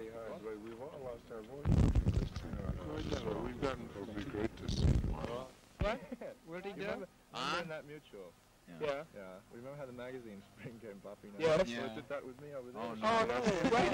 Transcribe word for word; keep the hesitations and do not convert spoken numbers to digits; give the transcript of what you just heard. mighty hard, but we've all lost our voice. Yeah, so we've gotten, it would be great to see them. Well, what? Where did he go? I'm in that mutual. Yeah. Yeah. Yeah. Remember how the magazine spring came popping out? Yeah. So I did that with me over there. Oh, no. Oh, no.